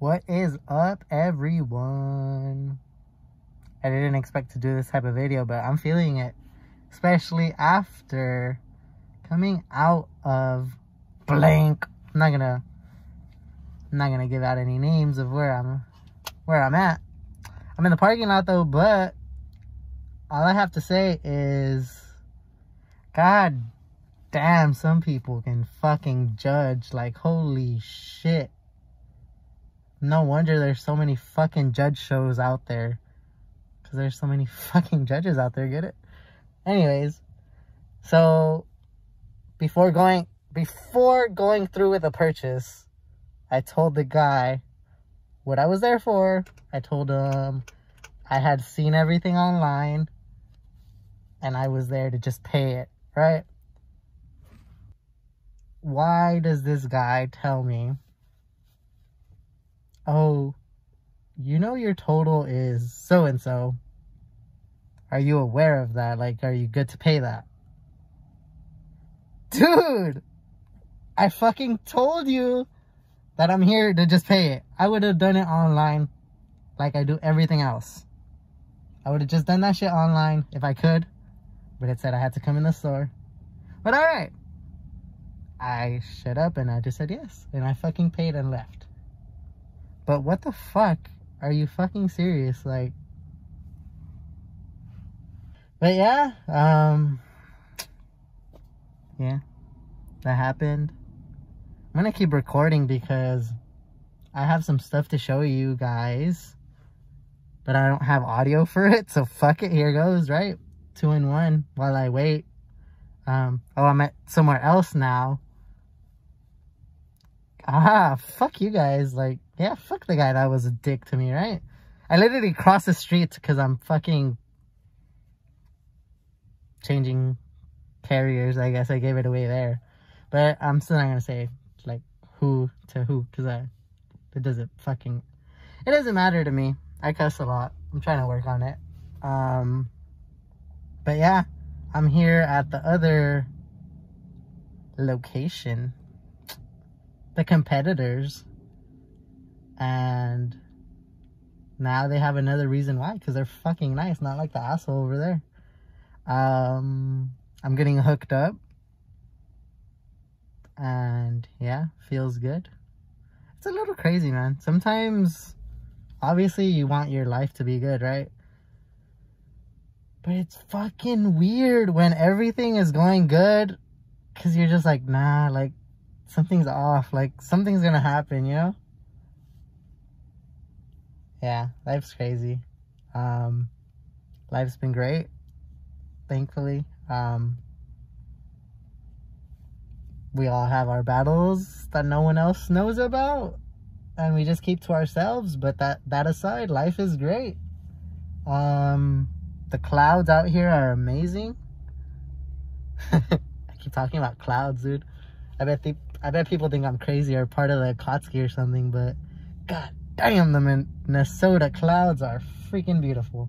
What is up, everyone? I didn't expect to do this type of video, but I'm feeling it, especially after coming out of blank. I'm not gonna give out any names of where I'm at. I'm in the parking lot though, but all I have to say is, God damn, some people can fucking judge. Like, holy shit. No wonder there's so many fucking judge shows out there. Because there's so many fucking judges out there, get it? Anyways, so before going through with a purchase, I told the guy what I was there for. I told him I had seen everything online and I was there to just pay it, right? Why does this guy tell me, oh, you know your total is so-and-so. Are you aware of that? Like, are you good to pay that? Dude, I fucking told you that I'm here to just pay it. I would have done it online like I do everything else. I would have just done that shit online if I could, but it said I had to come in the store. But all right, I shut up and I just said yes, and I fucking paid and left. But what the fuck? Are you fucking serious? Like, but yeah, yeah, that happened. I'm gonna keep recording because I have some stuff to show you guys, but I don't have audio for it, so fuck it, here goes, right? 2 in 1 while I wait. Oh, I'm at somewhere else now. Ah, fuck you guys. Like, yeah, fuck the guy that was a dick to me, right? I literally crossed the street because I'm fucking changing carriers, I guess. I gave it away there. But I'm still not going to say, like, who to who, because it doesn't matter to me. I cuss a lot. I'm trying to work on it. But yeah, I'm here at the other location, the competitors, and now they have another reason why, because they're fucking nice, not like the asshole over there. I'm getting hooked up, and yeah, feels good. It's a little crazy, man. Sometimes, obviously, you want your life to be good, right? But it's fucking weird when everything is going good, because you're just like, nah, like, something's off, like something's gonna happen, you know? Yeah, life's crazy. Life's been great, thankfully. We all have our battles that no one else knows about, and we just keep to ourselves, but that aside, life is great. The clouds out here are amazing. I keep talking about clouds, dude. I bet people think I'm crazy or part of the Kotsky or something, but god damn, the Minnesota clouds are freaking beautiful.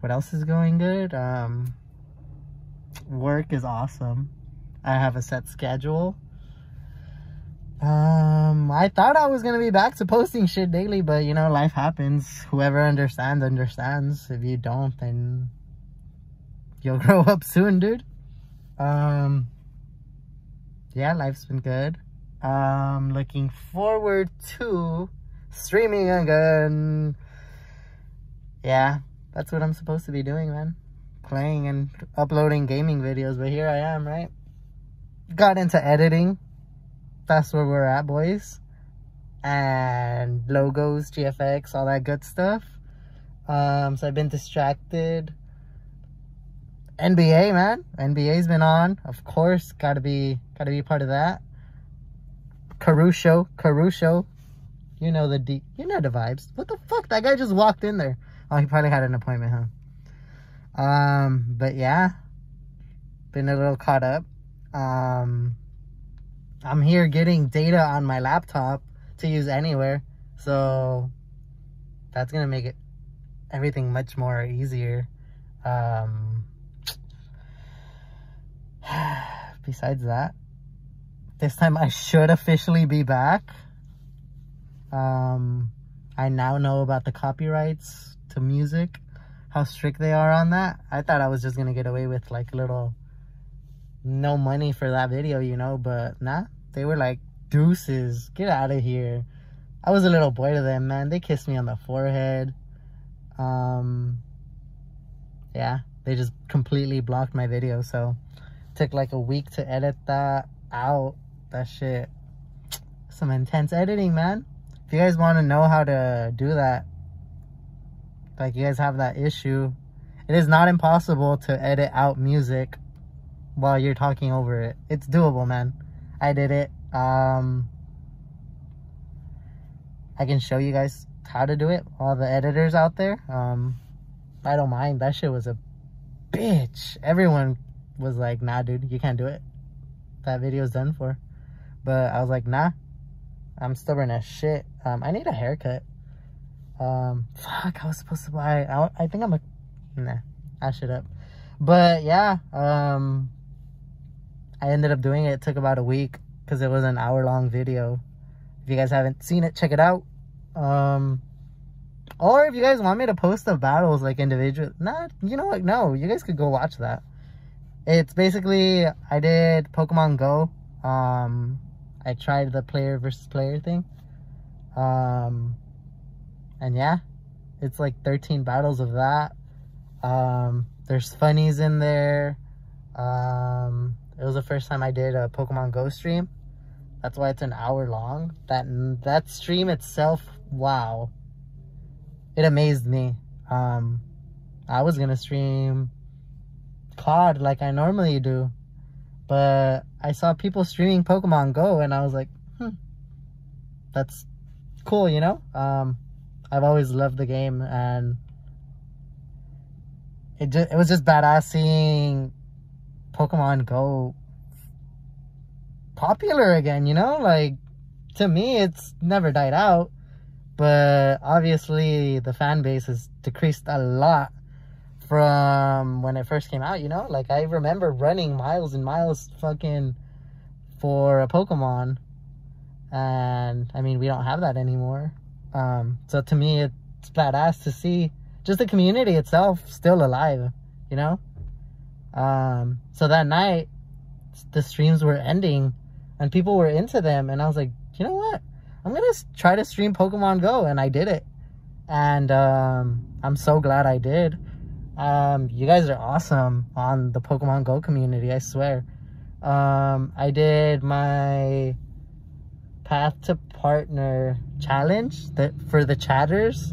What else is going good? Work is awesome. I have a set schedule. I thought I was gonna be back to posting shit daily, but you know, life happens. Whoever understands, understands. If you don't, then you'll grow up soon, dude. Yeah, life's been good. Looking forward to streaming again. Yeah, that's what I'm supposed to be doing, man. Playing and uploading gaming videos, but here I am, right? Got into editing. That's where we're at, boys. And logos, GFX, all that good stuff. So I've been distracted. NBA, man. NBA's been on, of course. Gotta be part of that. Caruso, you know the D, you know the vibes. What the fuck? That guy just walked in there. Oh, he probably had an appointment, huh? But yeah, been a little caught up. I'm here getting data on my laptop to use anywhere, so that's gonna make it everything much more easier. Besides that, This time I should officially be back. I now know about the copyrights to music, how strict they are on that. I thought I was just gonna get away with like little no money for that video, you know, but nah, they were like, deuces, get out of here. I was a little boy to them, man. They kissed me on the forehead. Yeah, they just completely blocked my video, so it took like a week to edit that out. That shit, some intense editing, man. If you guys want to know how to do that, like you guys have that issue, it is not impossible to edit out music while you're talking over it. It's doable, man. I did it. I can show you guys how to do it, all the editors out there. I don't mind. That shit was a bitch. Everyone was like, nah, dude, you can't do it. That video's done for. But I was like, nah, I'm stubborn as shit. I need a haircut. Fuck, I was supposed to buy, I think I'm a, nah, I should up. But yeah, I ended up doing it. It took about a week because it was an hour-long video. If you guys haven't seen it, check it out. Or if you guys want me to post the battles like individual, nah, you know what, no, you guys could go watch that. It's basically, I did Pokemon Go. I tried the player versus player thing. And yeah, it's like 13 battles of that. There's funnies in there. It was the first time I did a Pokemon Go stream. That's why it's an hour long. That stream itself, wow, it amazed me. I was gonna stream COD like I normally do, but I saw people streaming Pokemon Go and I was like, that's cool, you know? I've always loved the game, and it was just badass seeing Pokemon Go popular again, you know? Like, to me, it's never died out, but obviously the fan base has decreased a lot from when it first came out, you know? Like, I remember running miles and miles fucking for a Pokemon, and I mean, we don't have that anymore. So to me, it's badass to see just the community itself still alive, you know? So that night, the streams were ending and people were into them, and I was like, you know what, I'm gonna try to stream Pokemon Go. And I did it, and I'm so glad I did. You guys are awesome on the Pokemon Go community, I swear. I did my Path to Partner challenge that for the chatters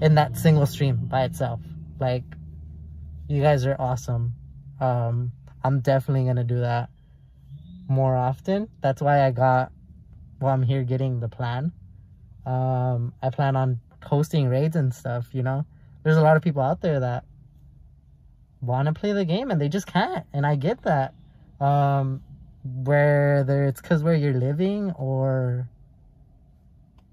in that single stream by itself. Like, you guys are awesome. I'm definitely gonna do that more often. That's why I got, well, I'm here getting the plan. I plan on hosting raids and stuff, you know? There's a lot of people out there that wanna play the game and they just can't, and I get that. Whether it's because where you're living or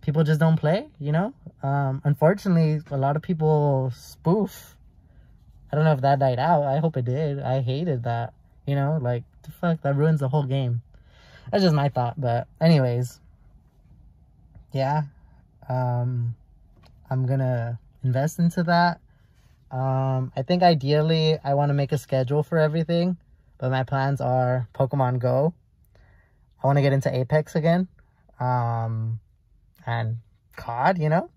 people just don't play, you know? Unfortunately, a lot of people spoof. I don't know if that died out. I hope it did. I hated that, you know? Like, the fuck, that ruins the whole game. That's just my thought, but anyways. Yeah. I'm gonna invest into that. I think ideally I want to make a schedule for everything. But my plans are Pokemon Go. I want to get into Apex again. And COD, you know?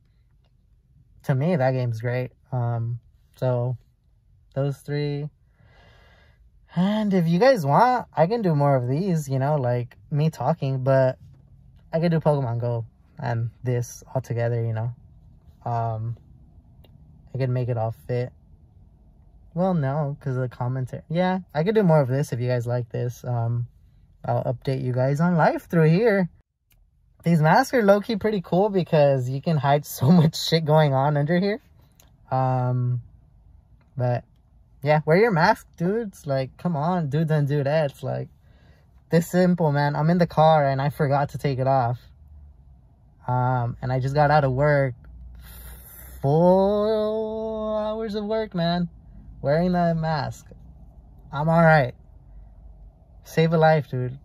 To me, that game's great. So, those three. And if you guys want, I can do more of these, you know? Like, me talking. But I could do Pokemon Go and this all together, you know? I could make it all fit. Well, no, because of the commentary. Yeah, I could do more of this if you guys like this. I'll update you guys on life through here. These masks are low-key pretty cool because you can hide so much shit going on under here. But, yeah, wear your mask, dudes. Like, come on, dudes and dudettes. Like, this simple, man. I'm in the car and I forgot to take it off. And I just got out of work. 4 hours of work, man. Wearing that mask. I'm alright. Save a life, dude.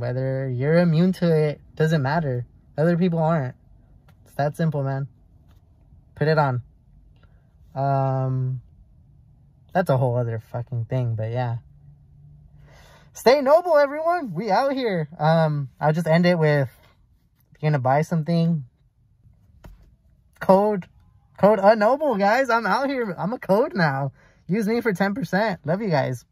Whether you're immune to it doesn't matter. Other people aren't. It's that simple, man. Put it on. That's a whole other fucking thing, but yeah. Stay noble, everyone. We out here. I'll just end it with, if you're gonna buy something, code uhNoble, guys. I'm out here. I'm a code now. Use me for 10%. Love you guys.